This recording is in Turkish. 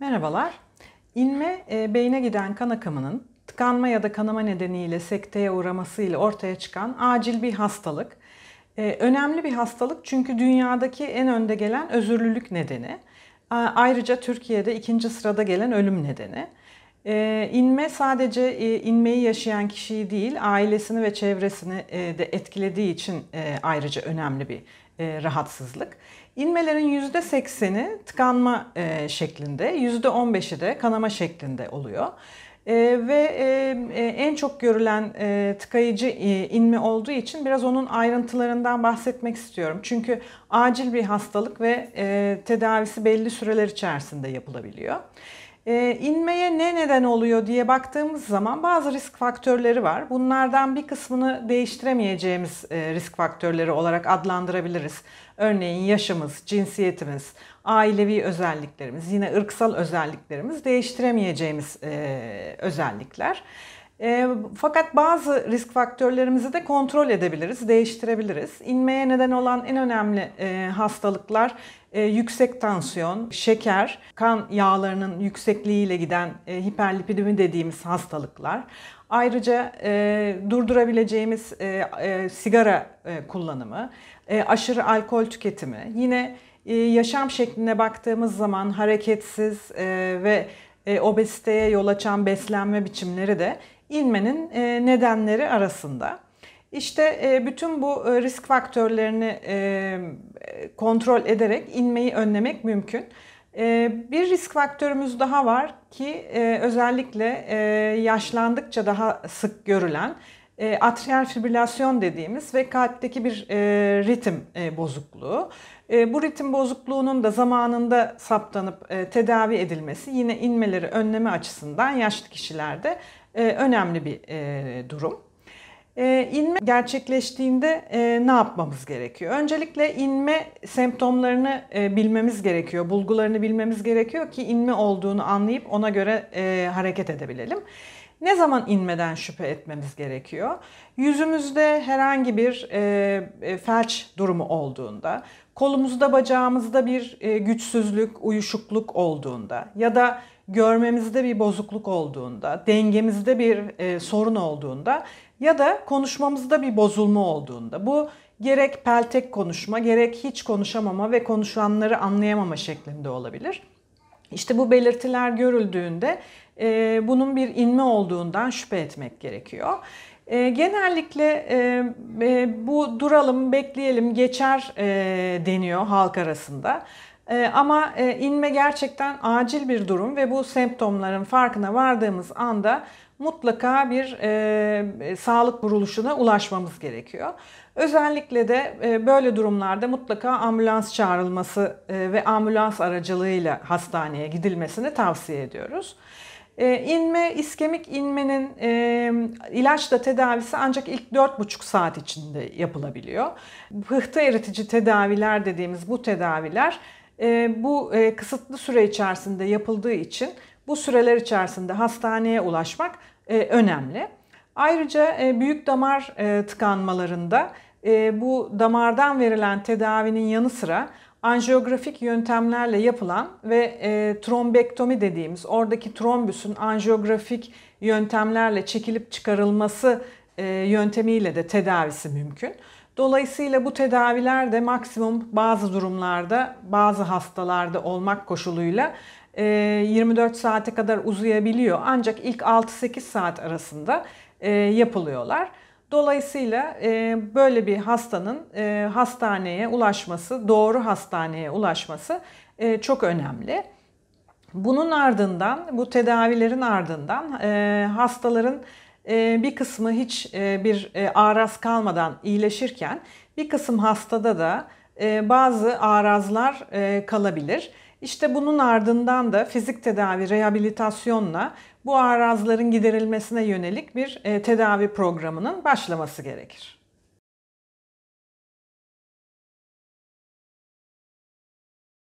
Merhabalar. İnme, beyne giden kan akımının tıkanma ya da kanama nedeniyle sekteye uğramasıyla ortaya çıkan acil bir hastalık. Önemli bir hastalık çünkü dünyadaki en önde gelen özürlülük nedeni. Ayrıca Türkiye'de 2. sırada gelen ölüm nedeni. İnme sadece inmeyi yaşayan kişiyi değil, ailesini ve çevresini de etkilediği için ayrıca önemli bir rahatsızlık. İnmelerin %80'i tıkanma şeklinde, %15'i de kanama şeklinde oluyor. Ve en çok görülen tıkayıcı inme olduğu için biraz onun ayrıntılarından bahsetmek istiyorum. Çünkü acil bir hastalık ve tedavisi belli süreler içerisinde yapılabiliyor. İnmeye ne neden oluyor diye baktığımız zaman bazı risk faktörleri var. Bunlardan bir kısmını değiştiremeyeceğimiz risk faktörleri olarak adlandırabiliriz. Örneğin yaşımız, cinsiyetimiz, ailevi özelliklerimiz, yine ırksal özelliklerimiz değiştiremeyeceğimiz özellikler. Fakat bazı risk faktörlerimizi de kontrol edebiliriz, değiştirebiliriz. İnmeye neden olan en önemli hastalıklar yüksek tansiyon, şeker, kan yağlarının yüksekliğiyle giden hiperlipidemi dediğimiz hastalıklar. Ayrıca durdurabileceğimiz sigara kullanımı, aşırı alkol tüketimi, yine yaşam şekline baktığımız zaman hareketsiz ve obeziteye yol açan beslenme biçimleri de inmenin nedenleri arasında. İşte bütün bu risk faktörlerini kontrol ederek inmeyi önlemek mümkün. Bir risk faktörümüz daha var ki özellikle yaşlandıkça daha sık görülen atrial fibrilasyon dediğimiz ve kalpteki bir ritim bozukluğu. Bu ritim bozukluğunun da zamanında saptanıp tedavi edilmesi yine inmeleri önleme açısından yaşlı kişilerde önemli bir durum. İnme gerçekleştiğinde ne yapmamız gerekiyor? Öncelikle inme semptomlarını bilmemiz gerekiyor, bulgularını bilmemiz gerekiyor ki inme olduğunu anlayıp ona göre hareket edebilelim. Ne zaman inmeden şüphe etmemiz gerekiyor? Yüzümüzde herhangi bir felç durumu olduğunda, kolumuzda, bacağımızda bir güçsüzlük, uyuşukluk olduğunda ya da görmemizde bir bozukluk olduğunda, dengemizde bir sorun olduğunda ya da konuşmamızda bir bozulma olduğunda. Bu gerek peltek konuşma, gerek hiç konuşamama ve konuşanları anlayamama şeklinde olabilir. İşte bu belirtiler görüldüğünde bunun bir inme olduğundan şüphe etmek gerekiyor. Genellikle bu duralım, bekleyelim, geçer deniyor halk arasında. Ama inme gerçekten acil bir durum ve bu semptomların farkına vardığımız anda mutlaka bir sağlık kuruluşuna ulaşmamız gerekiyor. Özellikle de böyle durumlarda mutlaka ambulans çağrılması ve ambulans aracılığıyla hastaneye gidilmesini tavsiye ediyoruz. İnme, iskemik inmenin ilaçla tedavisi ancak ilk 4,5 saat içinde yapılabiliyor. Pıhtı eritici tedaviler dediğimiz bu tedaviler bu kısıtlı süre içerisinde yapıldığı için bu süreler içerisinde hastaneye ulaşmak önemli. Ayrıca büyük damar tıkanmalarında bu damardan verilen tedavinin yanı sıra anjiyografik yöntemlerle yapılan ve trombektomi dediğimiz oradaki trombüsün anjiyografik yöntemlerle çekilip çıkarılması yöntemiyle de tedavisi mümkün. Dolayısıyla bu tedaviler de maksimum bazı durumlarda, bazı hastalarda olmak koşuluyla 24 saate kadar uzayabiliyor. Ancak ilk 6-8 saat arasında yapılıyorlar. Dolayısıyla böyle bir hastanın hastaneye ulaşması, doğru hastaneye ulaşması çok önemli. Bunun ardından, bu tedavilerin ardından hastaların bir kısmı hiç bir araz kalmadan iyileşirken bir kısım hastada da bazı arazlar kalabilir. İşte bunun ardından da fizik tedavi, rehabilitasyonla bu arazların giderilmesine yönelik bir tedavi programının başlaması gerekir.